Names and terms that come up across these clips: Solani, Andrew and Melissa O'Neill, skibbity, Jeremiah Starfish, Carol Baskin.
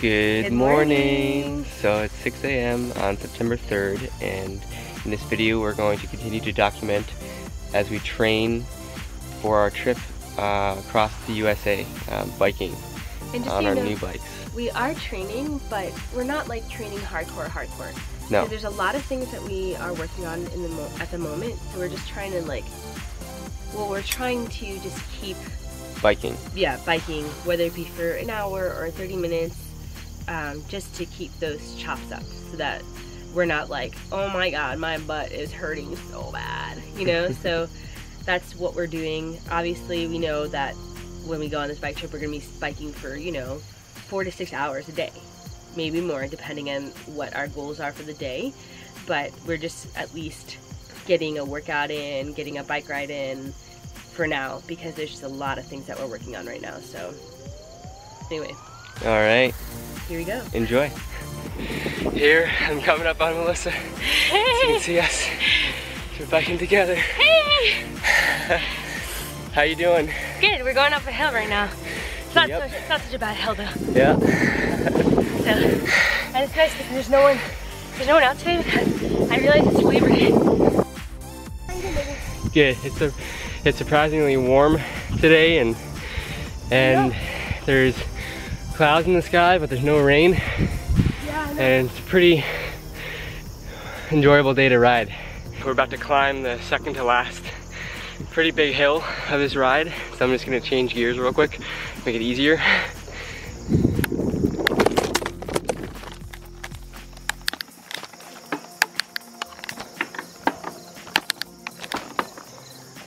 Good morning. So it's 6 a.m. on September 3rd, and in this video we're going to continue to document as we train for our trip across the USA biking on our new bikes. We are training, but we're not like training hardcore. No. There's a lot of things that we are working on in at the moment, so we're just trying to just keep biking. Yeah, biking, whether it be for an hour or 30 minutes, just to keep those chops up so that we're not like, oh my god, my butt is hurting so bad, you know? So that's what we're doing. Obviously, we know that when we go on this bike trip, we're going to be biking for, you know, 4 to 6 hours a day, maybe more, depending on what our goals are for the day. But we're just at least getting a workout in, getting a bike ride in, for now, because there's just a lot of things that we're working on right now. So anyway, all right, here we go. Enjoy. Here I'm coming up on Melissa. Hey. So you can see us. We're biking together. Hey. How you doing? Good. We're going up a hill right now. It's not, yep. It's not such a bad hill though. Yeah. So, and it's nice because there's no one out today because I realize it's really raining. Good. It's surprisingly warm today, and yeah, there's clouds in the sky, but there's no rain. Yeah, I know. And it's a pretty enjoyable day to ride. We're about to climb the second to last pretty big hill of this ride, so I'm just gonna change gears real quick, make it easier.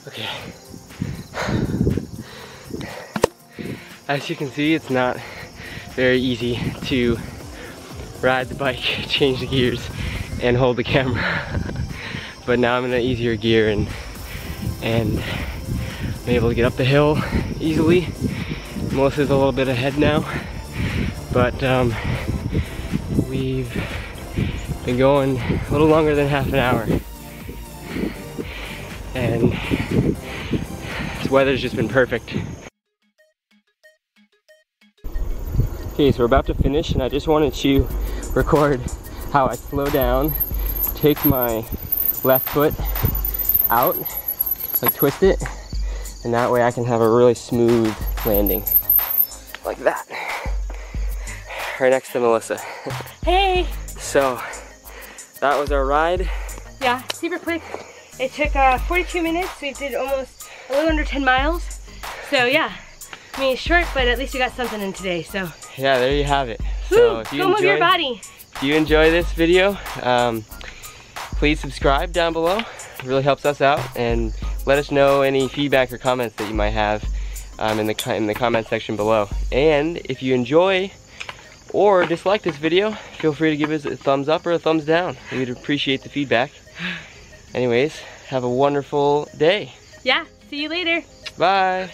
Okay. As you can see, it's not very easy to ride the bike, change the gears, and hold the camera. But now I'm in an easier gear and I'm able to get up the hill easily. Melissa's a little bit ahead now, but we've been going a little longer than half an hour. And this weather's just been perfect. Okay, so we're about to finish, and I just wanted to record how I slow down, take my left foot out, like twist it, and that way I can have a really smooth landing. Like that. Right next to Melissa. Hey! So, that was our ride. Yeah, super quick. It took 42 minutes. We did almost a little under 10 miles. So yeah, I mean, it's short, but at least we got something in today, so. Yeah, there you have it. Woo, so if you enjoyed, move your body. If you enjoy this video, please subscribe down below. It really helps us out. And let us know any feedback or comments that you might have in the comment section below. And if you enjoy or dislike this video, feel free to give us a thumbs up or a thumbs down. We'd appreciate the feedback. Anyways, have a wonderful day. Yeah, see you later. Bye.